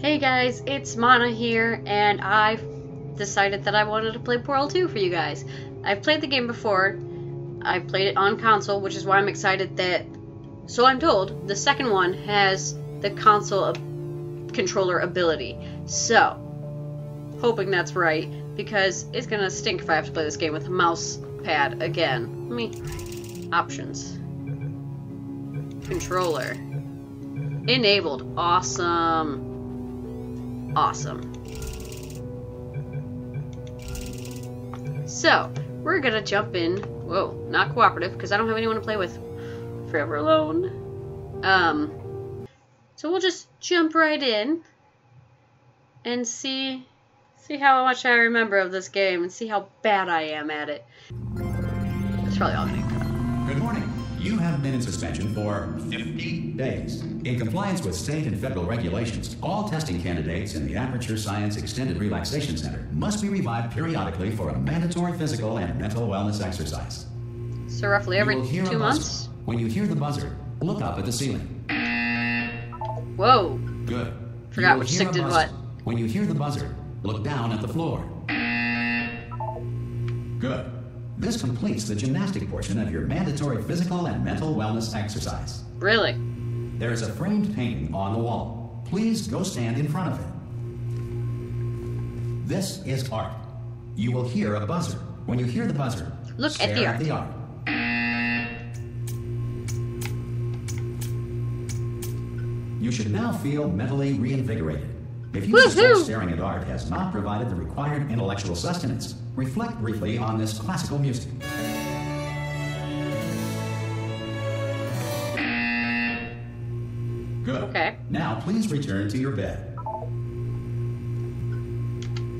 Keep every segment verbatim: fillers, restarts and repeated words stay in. Hey guys, it's Mana here, and I've decided that I wanted to play Portal two for you guys. I've played the game before, I've played it on console, which is why I'm excited that, so I'm told, the second one has the console ab- controller ability. So, hoping that's right, because it's gonna stink if I have to play this game with a mouse pad again. Let me, options, controller, enabled, awesome. Awesome. So, we're gonna jump in. Whoa, not cooperative, because I don't have anyone to play with. Forever alone. Um, so we'll just jump right in and see, see how much I remember of this game and see how bad I am at it. That's probably all I need. Good morning. You have been in suspension for fifty days. In compliance with state and federal regulations, all testing candidates in the Aperture Science Extended Relaxation Center must be revived periodically for a mandatory physical and mental wellness exercise. So roughly every two months? When you hear the buzzer, look up at the ceiling. Whoa. Good. Forgot which sick did what. When you hear the buzzer, look down at the floor. Good. This completes the gymnastic portion of your mandatory physical and mental wellness exercise. Really? There is a framed painting on the wall. Please go stand in front of it. This is art. You will hear a buzzer. When you hear the buzzer, look stare at the art. At the art. You should now feel mentally reinvigorated. If you suspect staring at art has not provided the required intellectual sustenance, reflect briefly on this classical music. Good. Okay. Now please return to your bed.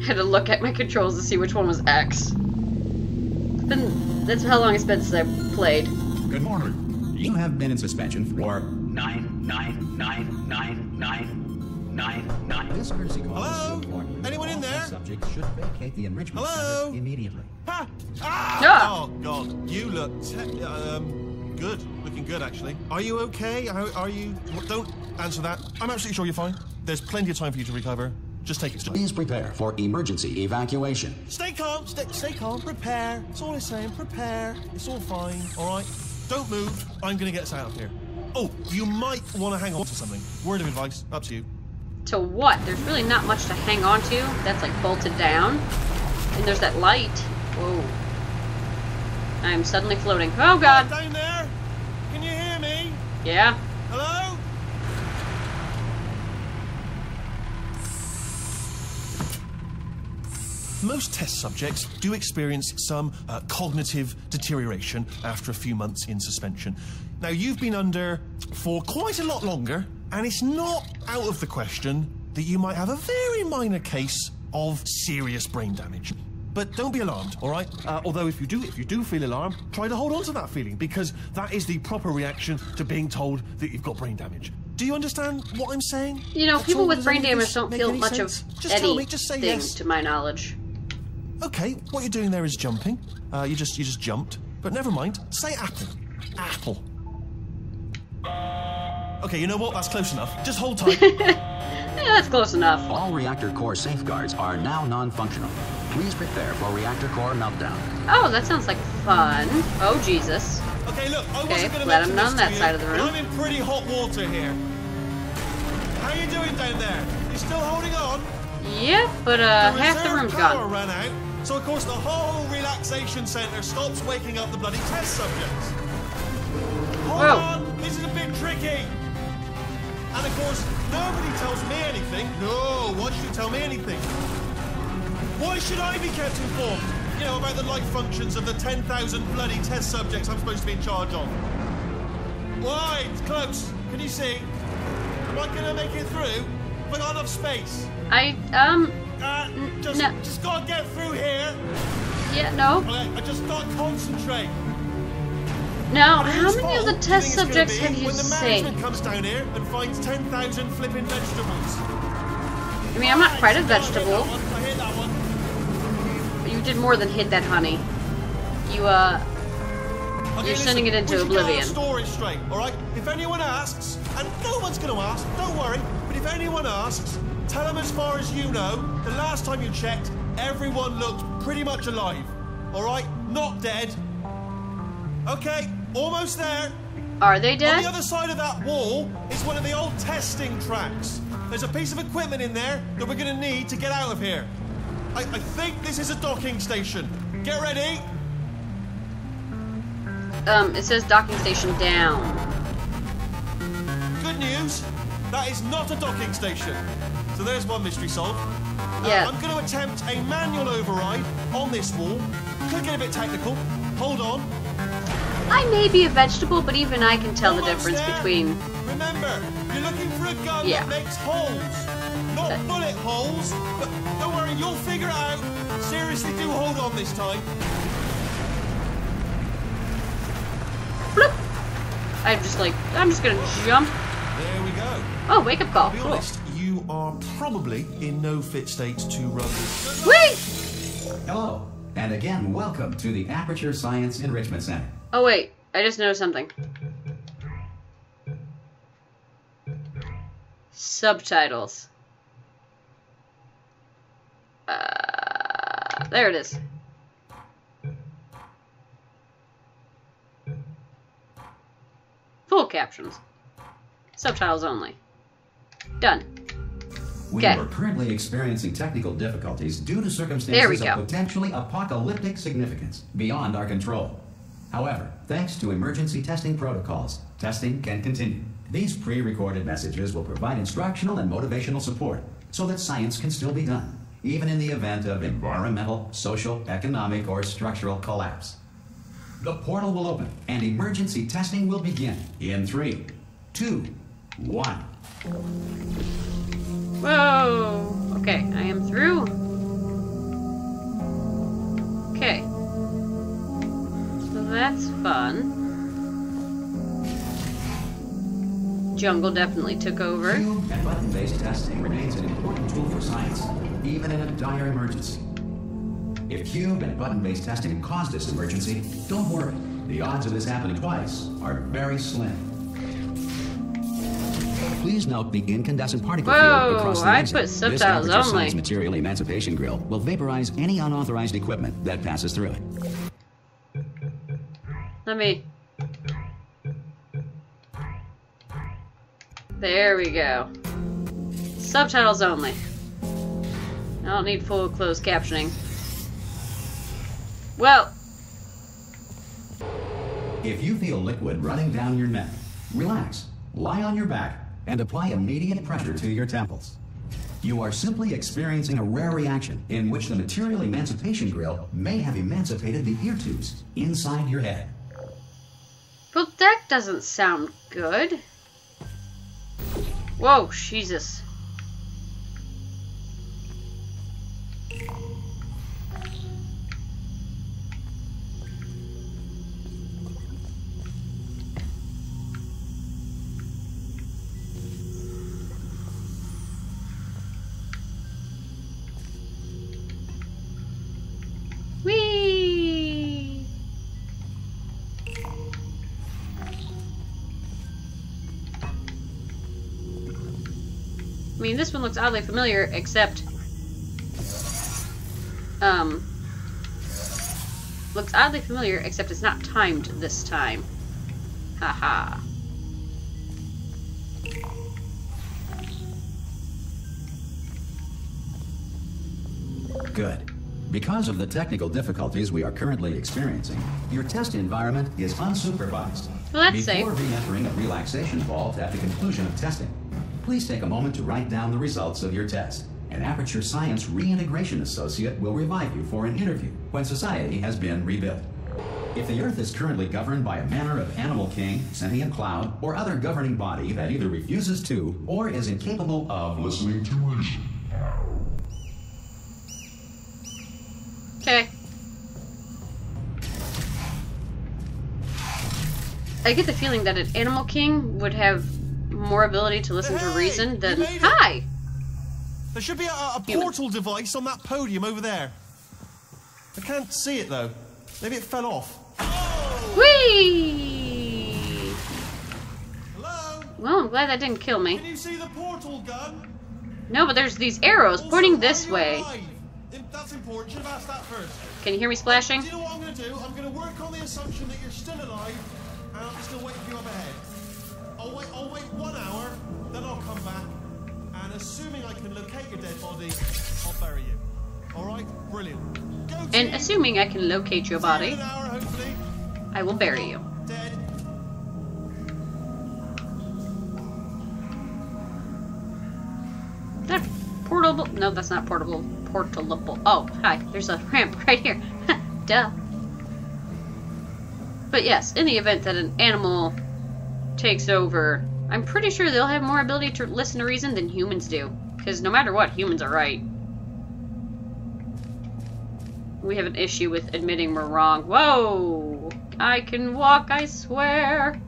I had to look at my controls to see which one was X. It's been, that's how long it's been since I played. Good morning. You have been in suspension for nine, nine, nine, nine, nine. Nine, nine. This courtesy call. Hello? Anyone in there? Subject should vacate the enrichment center immediately. Ha! Ah! Yeah. Oh God, you look um good, looking good actually. Are you okay? How are you? Don't answer that. I'm absolutely sure you're fine. There's plenty of time for you to recover. Just take it slow. Please prepare for emergency evacuation. Stay calm. Stay, stay calm. Prepare. That's all I'm saying. Prepare. It's all fine. All right. Don't move. I'm gonna get us out of here. Oh, you might want to hang on to something. Word of advice. Up to you. To what? There's really not much to hang on to. That's like bolted down. And there's that light. Whoa. I'm suddenly floating. Oh God! Down there? Can you hear me? Yeah. Hello? Most test subjects do experience some uh, cognitive deterioration after a few months in suspension. Now you've been under for quite a lot longer. And it's not out of the question that you might have a very minor case of serious brain damage. But don't be alarmed, all right? Uh, although if you do, if you do feel alarmed, try to hold on to that feeling, because that is the proper reaction to being told that you've got brain damage. Do you understand what I'm saying? You know, people with brain damage don't feel much of anything, to my knowledge. Okay, what you're doing there is jumping. Uh, you just you just jumped. But never mind. Say apple. Apple. Okay, you know what? That's close enough. Just hold tight. Yeah, that's close enough. All reactor core safeguards are now non-functional. Please prepare for reactor core meltdown. Oh, that sounds like fun. Oh, Jesus. Okay, look, I wasn't going to let him know on that side of the room. I'm in pretty hot water here. How you doing down there? You still holding on? Yeah, but uh, half the room's gone. Ran out, so of course the whole relaxation center stops waking up the bloody test subjects. Hold on, this is a bit tricky. And of course, nobody tells me anything. No, why should you tell me anything? Why should I be kept informed? You know, about the life functions of the ten thousand bloody test subjects I'm supposed to be in charge of. Why? It's close. Can you see? Am I going to make it through? But not enough space. I, um... Uh, just, no. just gotta get through here. Yeah, no. I, I just gotta concentrate. Now, how many of the test subjects have you saved? When the management comes down here and finds ten thousand flipping vegetables. I mean, I'm not quite a vegetable. I hate that one. You did more than hit that, honey. You, uh... You're sending it into oblivion. Story straight, all right? If anyone asks, and no one's going to ask, don't worry, but if anyone asks, Tell them as far as you know, the last time you checked, everyone looked pretty much alive. All right? Not dead. Okay, almost there. Are they dead? On the other side of that wall is one of the old testing tracks. There's a piece of equipment in there that we're gonna need to get out of here. I, I think this is a docking station. Get ready. Um, it says docking station down. Good news. That is not a docking station. So there's one mystery solved. Yeah. Uh, I'm going to attempt a manual override on this wall. Could get a bit technical. Hold on. I may be a vegetable, but even I can tell Almost the difference there. between... Remember, you're looking for a gun yeah. that makes holes. Not that... bullet holes. But don't worry, you'll figure it out. Seriously, do hold on this time. Bloop. I'm just like, I'm just going to jump. There we go. Oh, wake up call. To be honest, cool. you are probably in no fit state to run this. Wait! Hello, and again, welcome to the Aperture Science Enrichment Center. Oh, wait. I just noticed something. Subtitles. Uh, there it is. Full captions. Subtitles only. Done. We okay. are currently experiencing technical difficulties due to circumstances of potentially apocalyptic significance beyond our control. However, thanks to emergency testing protocols, testing can continue. These pre-recorded messages will provide instructional and motivational support so that science can still be done, even in the event of environmental, social, economic, or structural collapse. The portal will open and emergency testing will begin in three, two, One. Whoa. Okay, I am through. Okay. So that's fun. Jungle definitely took over. And button-based testing remains an important tool for science, even in a dire emergency. If cube and button-based testing caused this emergency, don't worry. The odds of this happening twice are very slim. Please note the incandescent particle Whoa, field across the I exit. Put subtitles this only. Material emancipation grill will vaporize any unauthorized equipment that passes through it. Let me... There we go. Subtitles only. I don't need full closed captioning. Well... If you feel liquid running down your neck, relax, lie on your back, and apply immediate pressure to your temples. You are simply experiencing a rare reaction in which the material emancipation grill may have emancipated the ear tubes inside your head. Well, that doesn't sound good. Whoa, Jesus. I mean, this one looks oddly familiar, except, um, looks oddly familiar, except it's not timed this time. Haha. Good. Because of the technical difficulties we are currently experiencing, your test environment is unsupervised. Well, that's safe. Before re-entering a relaxation vault at the conclusion of testing, please take a moment to write down the results of your test. An Aperture Science reintegration associate will revive you for an interview when society has been rebuilt. If the Earth is currently governed by a manner of animal king, sentient cloud, or other governing body that either refuses to or is incapable of listening to reason. Okay. I get the feeling that an animal king would have more ability to listen hey, to reason than... Hi! There should be a, a portal device on that podium over there. I can't see it, though. Maybe it fell off. Oh! Whee! Hello? Well, I'm glad that didn't kill me. Can you see the portal gun? No, but there's these arrows pointing this way. If that's important, you should have asked that first. Can you hear me splashing? Do you know what I'm going to do? I'm going to work on the assumption that you're still alive, and I'm still waiting for you up ahead. I'll wait, I'll wait one hour, then I'll come back, and assuming I can locate your dead body, I'll bury you. Alright? Brilliant. Go and assuming I can locate your body, an hour, hopefully, I will bury you. Dead. Is that portable? No, that's not portable. Portalable. Oh, hi. There's a ramp right here. Duh. But yes, in the event that an animal takes over, I'm pretty sure they'll have more ability to listen to reason than humans do. Because no matter what, humans are right. We have an issue with admitting we're wrong. Whoa! I can walk, I swear!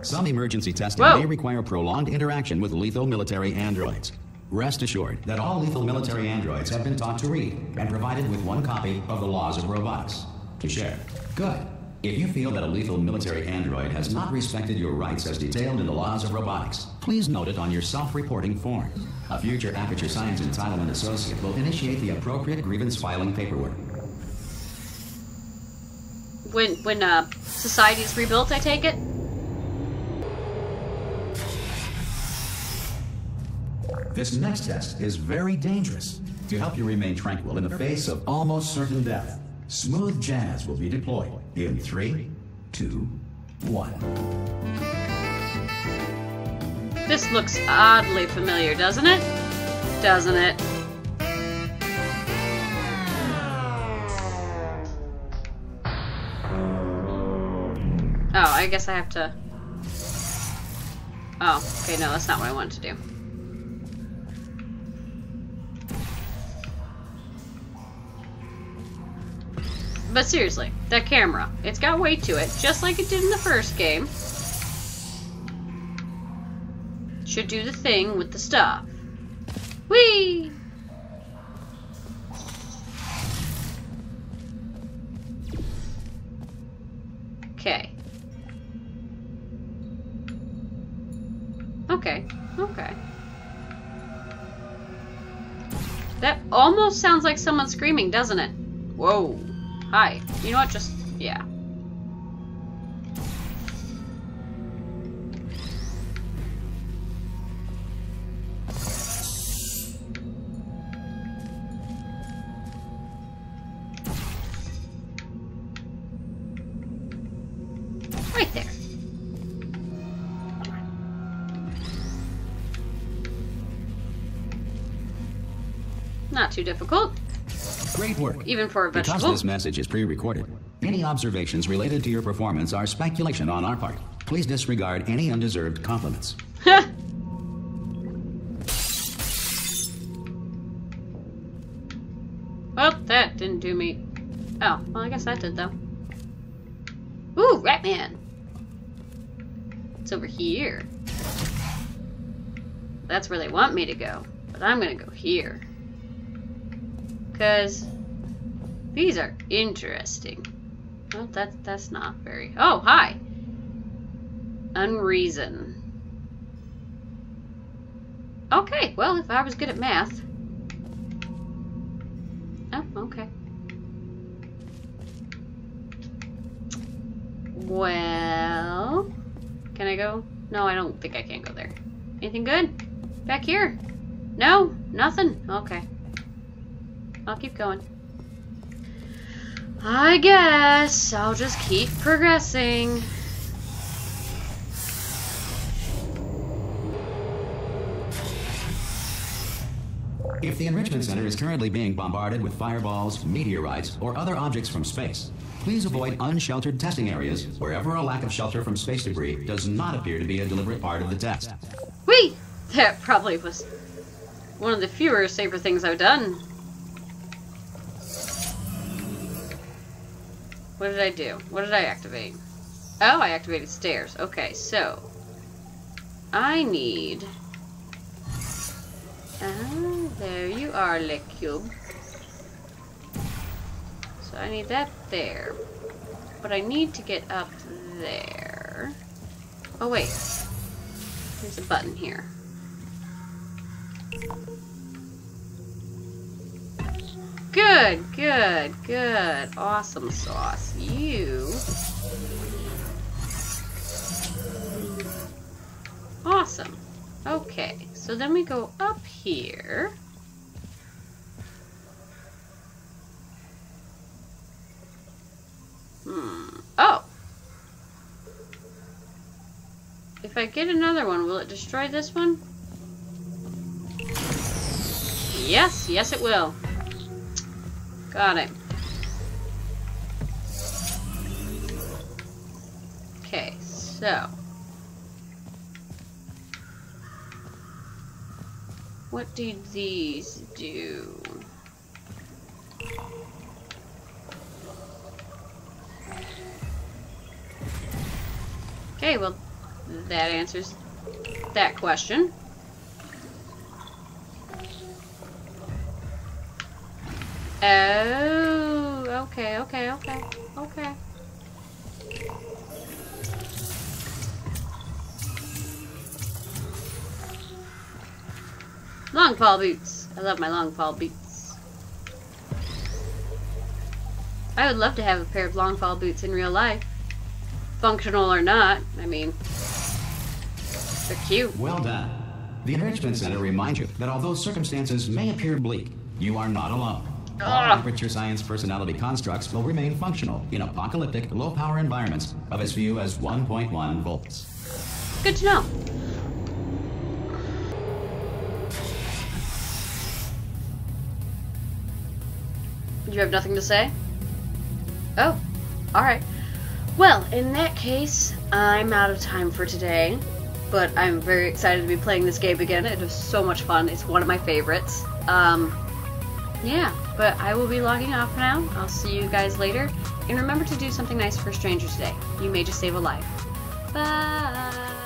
Some emergency testing Whoa. may require prolonged interaction with lethal military androids. Rest assured that all lethal military androids have been taught to read and provided with one copy of the Laws of Robotics to share. Good. If you feel that a lethal military android has not respected your rights as detailed in the Laws of Robotics, please note it on your self-reporting form. A future Aperture Science Entitlement Associate will initiate the appropriate grievance filing paperwork. When, when uh, society is rebuilt, I take it? This next test is very dangerous. To help you remain tranquil in the face of almost certain death, smooth jazz will be deployed in three, two, one. This looks oddly familiar, doesn't it? Doesn't it? Oh, I guess I have to... Oh, okay, no, that's not what I wanted to do. But seriously, that camera, it's got weight to it, just like it did in the first game. Should do the thing with the stuff. Whee! Okay. Okay, okay. That almost sounds like someone screaming, doesn't it? Whoa. Hi. You know what? Just, yeah. Right there. Not too difficult. Great work. Even for a vegetable. Because this message is pre-recorded, any observations related to your performance are speculation on our part. Please disregard any undeserved compliments. Well, that didn't do me. Oh, well, I guess that did, though. Ooh, Ratman! It's over here. That's where they want me to go, but I'm gonna go here. Because these are interesting. Well, that's, that's not very... Oh, hi! Unreason. Okay, well, if I was good at math... Oh, okay. Well... Can I go? No, I don't think I can go there. Anything good? Back here? No? Nothing? Okay. I'll keep going. I guess I'll just keep progressing. If the Enrichment Center is currently being bombarded with fireballs, meteorites, or other objects from space, please avoid unsheltered testing areas wherever a lack of shelter from space debris does not appear to be a deliberate part of the test. Whee! That probably was one of the fewer safer things I've done. What did I do? What did I activate? Oh, I activated stairs. Okay, so I need... Ah, there you are, Le Cube. So I need that there. But I need to get up there. Oh, wait. There's a button here. Good, good, good. Awesome sauce. You. Awesome. Okay, so then we go up here. Hmm. Oh! If I get another one, will it destroy this one? Yes, yes it will. Got it. Okay, so. What do these do? Okay, well, that answers that question. Oh, okay, okay, okay, okay. Longfall boots. I love my Longfall boots. I would love to have a pair of Longfall boots in real life. Functional or not, I mean, they're cute. Well done. The Enrichment Center reminds you that although circumstances may appear bleak, you are not alone. All Aperture Science personality constructs will remain functional in apocalyptic, low-power environments of as few as one point one volts. Good to know. You have nothing to say? Oh, alright. Well, in that case, I'm out of time for today, but I'm very excited to be playing this game again. It was so much fun. It's one of my favorites. Um, yeah, but I will be logging off now. I'll see you guys later, and remember to do something nice for strangers today. You may just save a life. Bye!